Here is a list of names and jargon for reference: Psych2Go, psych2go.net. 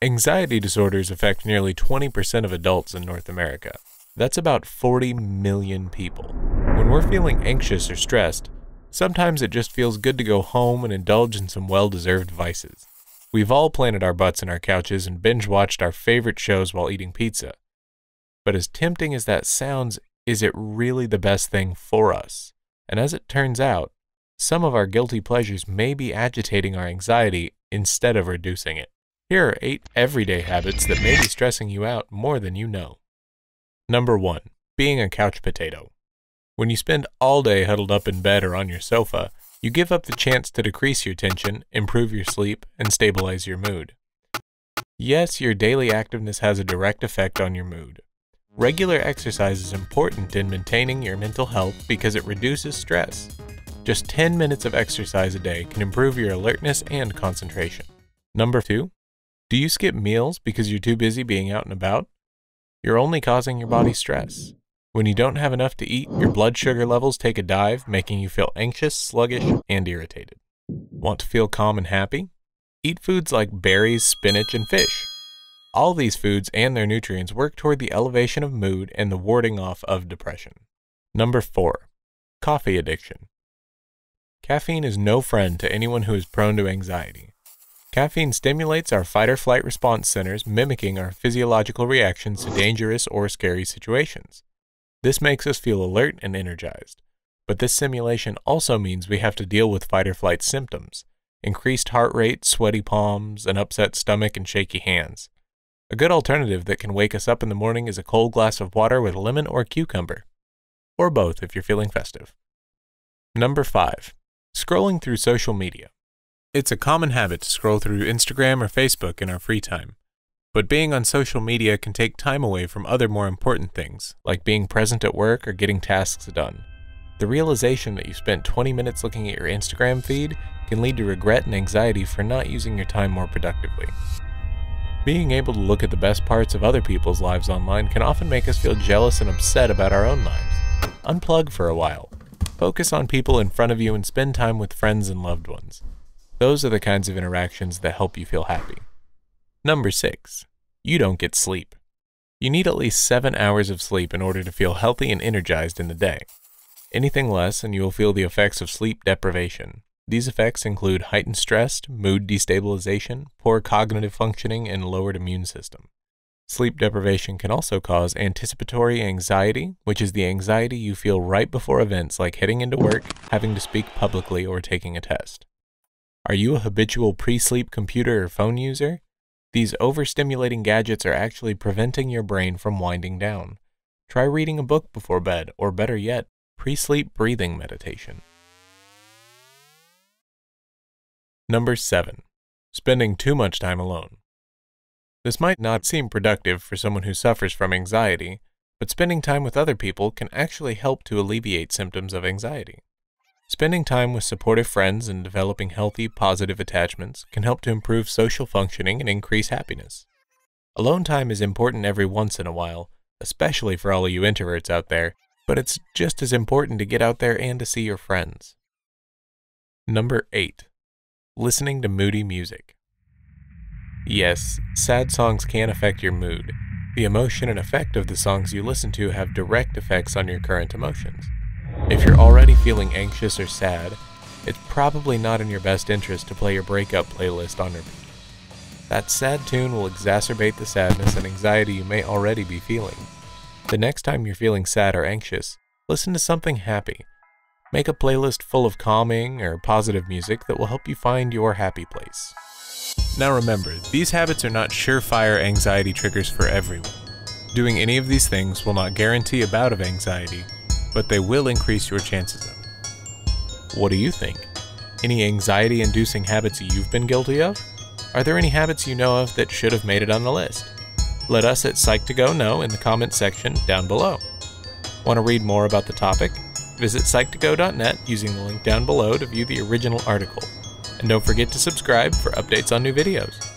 Anxiety disorders affect nearly 20% of adults in North America. That's about 40 million people. When we're feeling anxious or stressed, sometimes it just feels good to go home and indulge in some well-deserved vices. We've all planted our butts in our couches and binge-watched our favorite shows while eating pizza. But as tempting as that sounds, is it really the best thing for us? And as it turns out, some of our guilty pleasures may be agitating our anxiety instead of reducing it. Here are 8 everyday habits that may be stressing you out more than you know. Number 1, being a couch potato. When you spend all day huddled up in bed or on your sofa, you give up the chance to decrease your tension, improve your sleep, and stabilize your mood. Yes, your daily activeness has a direct effect on your mood. Regular exercise is important in maintaining your mental health because it reduces stress. Just 10 minutes of exercise a day can improve your alertness and concentration. Number 2, do you skip meals because you're too busy being out and about? You're only causing your body stress. When you don't have enough to eat, your blood sugar levels take a dive, making you feel anxious, sluggish, and irritated. Want to feel calm and happy? Eat foods like berries, spinach, and fish. All these foods and their nutrients work toward the elevation of mood and the warding off of depression. Number 4, coffee addiction. Caffeine is no friend to anyone who is prone to anxiety. Caffeine stimulates our fight-or-flight response centers, mimicking our physiological reactions to dangerous or scary situations. This makes us feel alert and energized. But this simulation also means we have to deal with fight-or-flight symptoms: increased heart rate, sweaty palms, an upset stomach, and shaky hands. A good alternative that can wake us up in the morning is a cold glass of water with lemon or cucumber, or both if you're feeling festive. Number 5, scrolling through social media. It's a common habit to scroll through Instagram or Facebook in our free time, but being on social media can take time away from other more important things, like being present at work or getting tasks done. The realization that you spent 20 minutes looking at your Instagram feed can lead to regret and anxiety for not using your time more productively. Being able to look at the best parts of other people's lives online can often make us feel jealous and upset about our own lives. Unplug for a while. Focus on people in front of you and spend time with friends and loved ones. Those are the kinds of interactions that help you feel happy. Number 6, you don't get sleep. You need at least 7 hours of sleep in order to feel healthy and energized in the day. Anything less and you will feel the effects of sleep deprivation. These effects include heightened stress, mood destabilization, poor cognitive functioning, and lowered immune system. Sleep deprivation can also cause anticipatory anxiety, which is the anxiety you feel right before events like heading into work, having to speak publicly, or taking a test. Are you a habitual pre-sleep computer or phone user? These overstimulating gadgets are actually preventing your brain from winding down. Try reading a book before bed, or better yet, pre-sleep breathing meditation. Number 7, spending too much time alone. This might not seem productive for someone who suffers from anxiety, but spending time with other people can actually help to alleviate symptoms of anxiety. Spending time with supportive friends and developing healthy, positive attachments can help to improve social functioning and increase happiness. Alone time is important every once in a while, especially for all of you introverts out there, but it's just as important to get out there and to see your friends. Number 8. Listening to moody music. Yes, sad songs can affect your mood. The emotion and effect of the songs you listen to have direct effects on your current emotions. If you're already feeling anxious or sad, it's probably not in your best interest to play your breakup playlist on repeat. That sad tune will exacerbate the sadness and anxiety you may already be feeling. The next time you're feeling sad or anxious, listen to something happy. Make a playlist full of calming or positive music that will help you find your happy place. Now remember, these habits are not surefire anxiety triggers for everyone. Doing any of these things will not guarantee a bout of anxiety, but they will increase your chances of it. What do you think? Any anxiety-inducing habits you've been guilty of? Are there any habits you know of that should have made it on the list? Let us at Psych2Go know in the comments section down below. Want to read more about the topic? Visit psych2go.net using the link down below to view the original article. And don't forget to subscribe for updates on new videos.